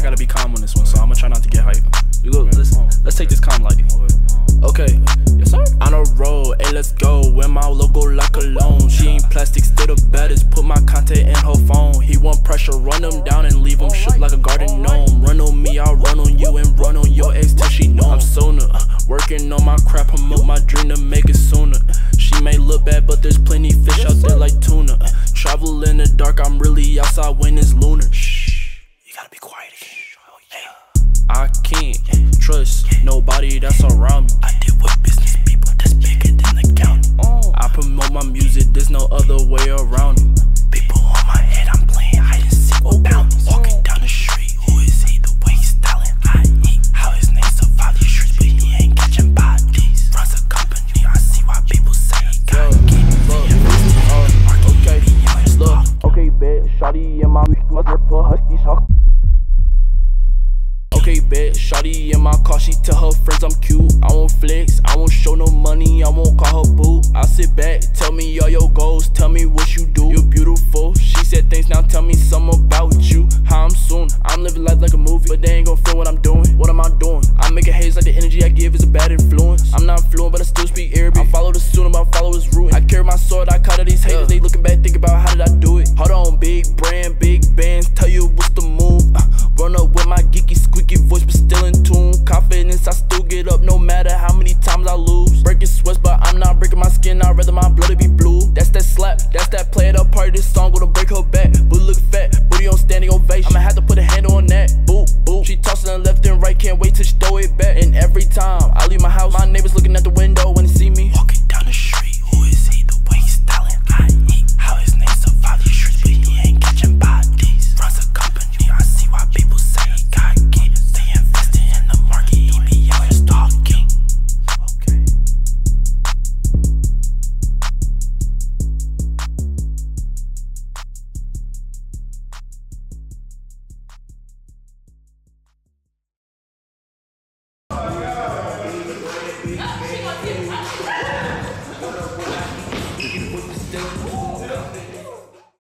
I gotta be calm on this one, so I'm gonna try not to get hype. You go, let's take this calm lightly. Okay. Yes, sir. On a roll, hey, let's go. Wear my logo like cologne. She ain't plastic, still the baddest. Put my content in her phone. He want pressure, run him down and leave him shook like a garden gnome. Run on me, I'll run on you, and run on your ex till she know. I'm sooner working on my crap, promote my dream to make it sooner. She may look bad, but there's plenty fish out there like tuna. Travel in the dark, I'm really outside when it's lunar. Shh, you gotta be quiet again. I can't trust nobody that's around me. I deal with business people that's bigger than the county. I promote my music, there's no other way around it. People on my head, I'm playing hide and seek with bounties. Walking down the street, who is he? The way he's styling, I hate how his name survived these streets, but he ain't catching bodies. Runs a company, I see why people say he gotta get it. Okay, bitch, shawty and my mother for husky shock. Bitch, shawty in my car, she tell her friends I'm cute. I won't flex, I won't show no money, I won't call her boo. I sit back, tell me all your goals, tell me what you do. You're beautiful, she said things, now tell me some about you. How I'm soon, I'm living life like a movie, but they ain't gon' feel what I'm doing. What am I doing? I'm making haze like the energy I give is a bad influence. I'm not fluent, but I still speak Arabic. I follow the sunnah, my followers root.